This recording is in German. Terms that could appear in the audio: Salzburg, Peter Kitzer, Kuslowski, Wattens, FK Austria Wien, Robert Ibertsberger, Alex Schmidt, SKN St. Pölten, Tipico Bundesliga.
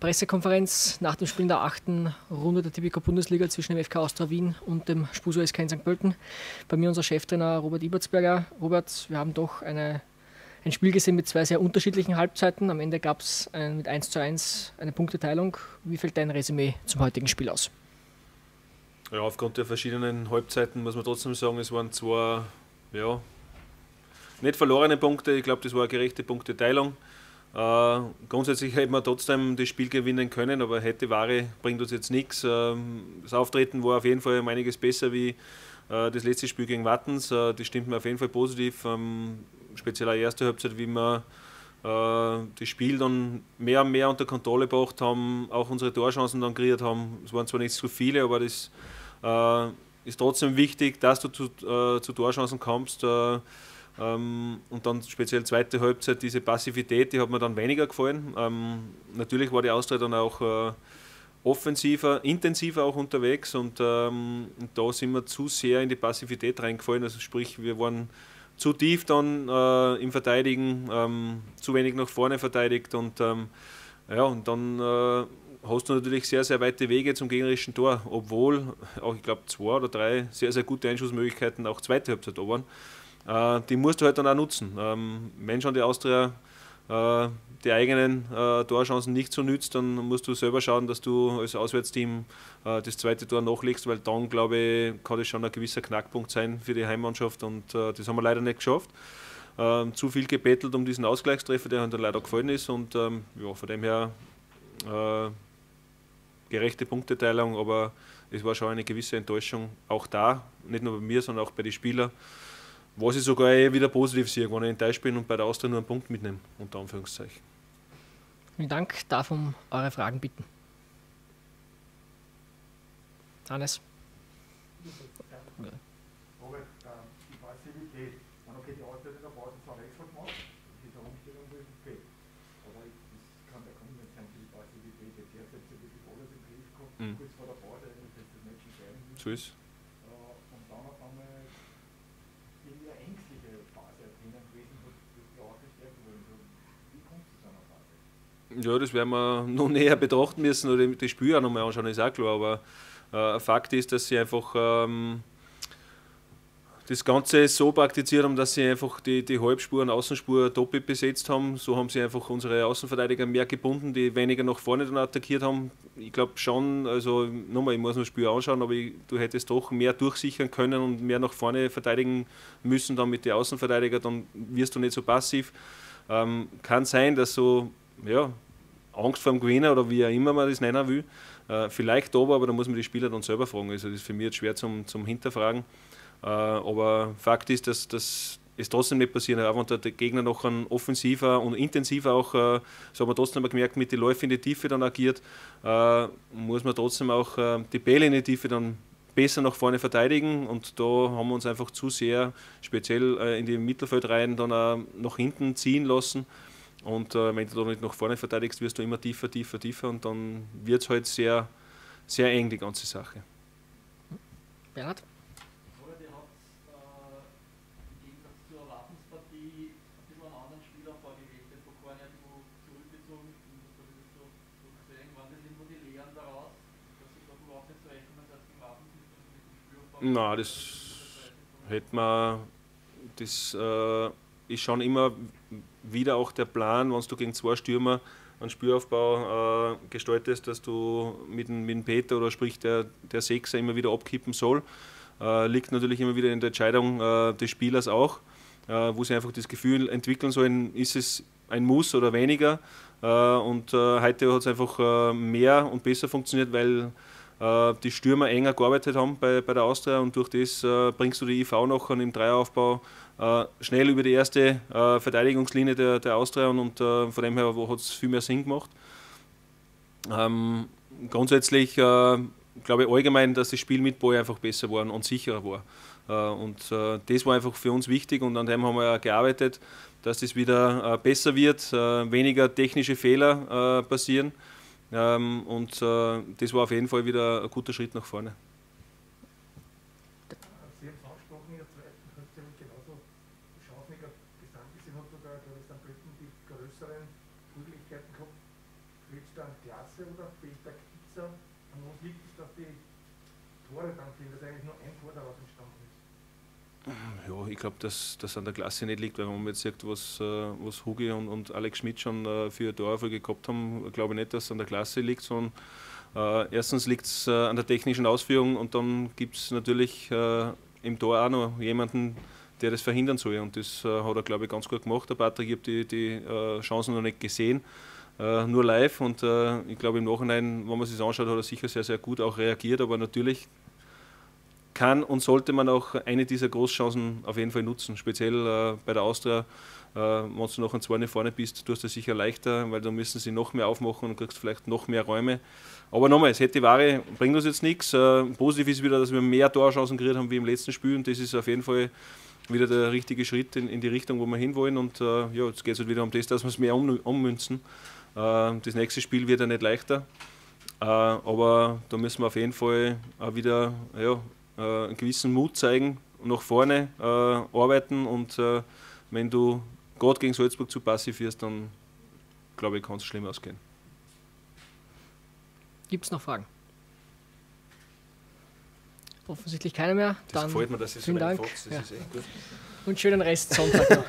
Pressekonferenz nach dem Spiel in der 8. Runde der Tipico Bundesliga zwischen dem FK Austria Wien und dem Spuso SKN St. Pölten. Bei mir unser Cheftrainer Robert Ibertsberger. Robert, wir haben doch ein Spiel gesehen mit zwei sehr unterschiedlichen Halbzeiten. Am Ende gab es mit 1:1 eine Punkteteilung. Wie fällt dein Resümee zum heutigen Spiel aus? Ja, aufgrund der verschiedenen Halbzeiten muss man trotzdem sagen, es waren zwei, ja, nicht verlorene Punkte. Ich glaube, das war eine gerechte Punkteteilung. Grundsätzlich hätten wir trotzdem das Spiel gewinnen können, aber hätte Ware bringt uns jetzt nichts. Das Auftreten war auf jeden Fall um einiges besser wie das letzte Spiel gegen Wattens. Das stimmt mir auf jeden Fall positiv. Speziell die erste Halbzeit, wie wir das Spiel dann mehr und mehr unter Kontrolle gebracht haben, auch unsere Torchancen dann kreiert haben. Es waren zwar nicht so viele, aber das ist trotzdem wichtig, dass du zu Torchancen kommst. Und dann speziell zweite Halbzeit, diese Passivität, die hat mir dann weniger gefallen. Natürlich war die Austria dann auch offensiver, intensiver auch unterwegs und da sind wir zu sehr in die Passivität reingefallen. Also sprich, wir waren zu tief dann im Verteidigen, zu wenig nach vorne verteidigt und dann hast du natürlich sehr, sehr weite Wege zum gegnerischen Tor, obwohl auch, ich glaube, 2 oder 3 sehr, sehr gute Einschussmöglichkeiten auch zweite Halbzeit da waren. Die musst du halt dann auch nutzen. Wenn schon die Austria die eigenen Torchancen nicht so nützt, dann musst du selber schauen, dass du als Auswärtsteam das zweite Tor nachlegst, weil dann, glaube ich, kann das schon ein gewisser Knackpunkt sein für die Heimmannschaft und das haben wir leider nicht geschafft. Zu viel gebettelt um diesen Ausgleichstreffer, der dann leider gefallen ist und ja, von dem her gerechte Punkteteilung, aber es war schon eine gewisse Enttäuschung auch da, nicht nur bei mir, sondern auch bei den Spielern. Was ich sogar wieder positiv sehe, wenn ich enttäuscht bin und bei der Austria nur einen Punkt mitnehme, unter Anführungszeichen. Vielen Dank, darf um eure Fragen bitten. Hannes. Robert, die Passivität. Okay, die Austria hat in der Pause zwar Wechsel gemacht, diese Umstellung wird okay. Aber das kann der Grund nicht sein für die Passivität. Jetzt hat sie wirklich alles im Griff gehabt, kurz vor der Pause, dass das nicht entscheiden wird. So ist. Ja, das werden wir noch näher betrachten müssen oder das Spiel auch nochmal anschauen, ist auch klar. Aber Fakt ist, dass sie einfach das Ganze so praktiziert haben, dass sie einfach die Halbspur und Außenspur doppelt besetzt haben. So haben sie einfach unsere Außenverteidiger mehr gebunden, die weniger nach vorne dann attackiert haben. Ich glaube schon, also nochmal, ich muss mir das Spiel anschauen, aber du hättest doch mehr durchsichern können und mehr nach vorne verteidigen müssen dann mit den Außenverteidigern, dann wirst du nicht so passiv. Kann sein, dass so, ja, Angst vor dem Gewinner oder wie auch immer man das nennen will, vielleicht da war, aber da muss man die Spieler dann selber fragen. Also das ist für mich jetzt schwer zum Hinterfragen. Aber Fakt ist, dass es trotzdem nicht passieren darf, auch wenn der Gegner noch ein offensiver und intensiver auch, so haben wir trotzdem gemerkt, mit den Läufen in die Tiefe dann agiert, muss man trotzdem auch die Bälle in die Tiefe dann besser nach vorne verteidigen und da haben wir uns einfach zu sehr speziell in die Mittelfeldreihen dann auch nach hinten ziehen lassen. Und wenn du da nicht nach vorne verteidigst, wirst du immer tiefer, tiefer, tiefer und dann wird es halt sehr, sehr eng, die ganze Sache. Bernhard? Robert, ihr habt im Gegensatz zur Erwartungspartie ein bisschen einen anderen Spieler vorgelegt, den Pokal nicht zurückgezogen, so gesehen waren das immer die Lehren daraus, dass ich doch überhaupt nicht so rechnen, dass die Waffen sind, dass mit dem Spürfall. Nein, das hätte man, das ist schon immer wieder auch der Plan, wenn du gegen 2 Stürmer einen Spielaufbau gestaltest, dass du mit dem Peter oder sprich der Sechser immer wieder abkippen soll. Liegt natürlich immer wieder in der Entscheidung des Spielers auch, wo sie einfach das Gefühl entwickeln sollen, ist es ein Muss oder weniger. Heute hat es einfach mehr und besser funktioniert, weil die Stürmer enger gearbeitet haben bei der Austria und durch das bringst du die IV noch im Dreieraufbau schnell über die erste Verteidigungslinie der Austria und von dem her hat es viel mehr Sinn gemacht. Grundsätzlich glaube ich allgemein, dass das Spiel mit Ball einfach besser war und sicherer war. Das war einfach für uns wichtig und an dem haben wir gearbeitet, dass das wieder besser wird, weniger technische Fehler passieren. Das war auf jeden Fall wieder ein guter Schritt nach vorne. Sie haben es angesprochen, in der zweiten Halbzeit genauso Chancen gesamt gesehen, hat sogar, glaube ich, St. Pölten die größeren Möglichkeiten gehabt. Willst du einen klaren Glatze oder Peter Kitzer. An uns liegt es, dass die Tore dann fehlen, dass eigentlich nur ein Tor daraus entstanden ist. Ja, ich glaube, dass das an der Klasse nicht liegt, weil wenn man jetzt sagt, was Hugi und Alex Schmidt schon für Torerfolge gehabt haben, glaube ich nicht, dass es an der Klasse liegt, sondern erstens liegt es an der technischen Ausführung und dann gibt es natürlich im Tor auch noch jemanden, der das verhindern soll. Und das hat er, glaube ich, ganz gut gemacht. Der Patrick, ich habe die Chancen noch nicht gesehen, nur live. Und ich glaube, im Nachhinein, wenn man es sich anschaut, hat er sicher sehr, sehr gut auch reagiert. Aber natürlich kann und sollte man auch eine dieser Großchancen auf jeden Fall nutzen. Speziell bei der Austria, wenn du noch an 2 vorne bist, tust du sicher leichter, weil dann müssen sie noch mehr aufmachen und kriegst vielleicht noch mehr Räume. Aber nochmal, es hätte Ware, bringt uns jetzt nichts. Positiv ist wieder, dass wir mehr Torchancen kreiert haben wie im letzten Spiel und das ist auf jeden Fall wieder der richtige Schritt in die Richtung, wo wir hinwollen. Und ja, jetzt geht es halt wieder um das, dass wir es mehr ummünzen. Das nächste Spiel wird ja nicht leichter, aber da müssen wir auf jeden Fall auch wieder, ja, einen gewissen Mut zeigen, nach vorne arbeiten und wenn du gerade gegen Salzburg zu passiv wirst, dann glaube ich, kann es schlimm ausgehen. Gibt es noch Fragen? Offensichtlich keine mehr. Das dann gefällt mir, dass es so einfach ist. Das ist echt gut. Und schönen Restsonntag noch.